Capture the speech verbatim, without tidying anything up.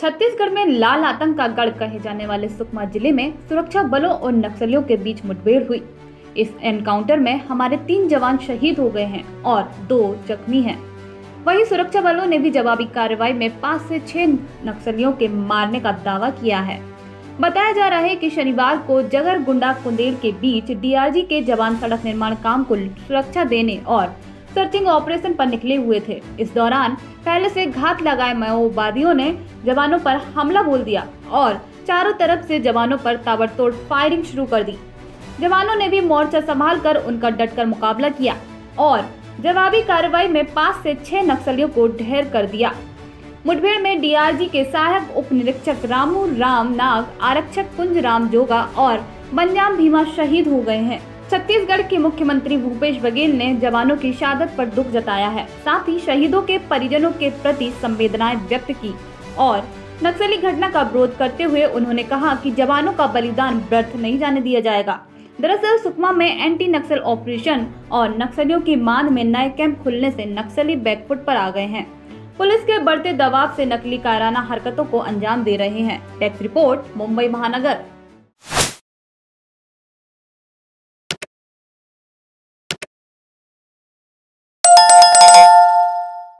छत्तीसगढ़ में लाल आतंक का गढ़ कहे जाने वाले सुकमा जिले में सुरक्षा बलों और नक्सलियों के बीच मुठभेड़ हुई। इस एनकाउंटर में हमारे तीन जवान शहीद हो गए हैं और दो जख्मी हैं। वहीं सुरक्षा बलों ने भी जवाबी कार्रवाई में पाँच से छह नक्सलियों के मारने का दावा किया है। बताया जा रहा है कि शनिवार को जगर गुंडा कुंदेल के बीच डीआरजी के जवान सड़क निर्माण काम को सुरक्षा देने और सर्चिंग ऑपरेशन पर निकले हुए थे। इस दौरान पहले से घात लगाए माओवादियों ने जवानों पर हमला बोल दिया और चारों तरफ से जवानों पर ताबड़तोड़ फायरिंग शुरू कर दी। जवानों ने भी मोर्चा संभालकर उनका डटकर मुकाबला किया और जवाबी कार्रवाई में पाँच से छह नक्सलियों को ढेर कर दिया। मुठभेड़ में डीआरजी के सहायक उप निरीक्षक रामू राम, नाग आरक्षक कुंज राम जोगा और बंजाम भीमा शहीद हो गए हैं। छत्तीसगढ़ के मुख्यमंत्री भूपेश बघेल ने जवानों की शहादत पर दुख जताया है, साथ ही शहीदों के परिजनों के प्रति संवेदनाएं व्यक्त की और नक्सली घटना का विरोध करते हुए उन्होंने कहा कि जवानों का बलिदान व्यर्थ नहीं जाने दिया जाएगा। दरअसल सुकमा में एंटी नक्सल ऑपरेशन और नक्सलियों की मांग में नए कैंप खुलने से नक्सली बैकफुट पर आ गए हैं। पुलिस के बढ़ते दबाव से नकली काराना हरकतों को अंजाम दे रहे हैं। टैक्स रिपोर्ट, मुंबई महानगर।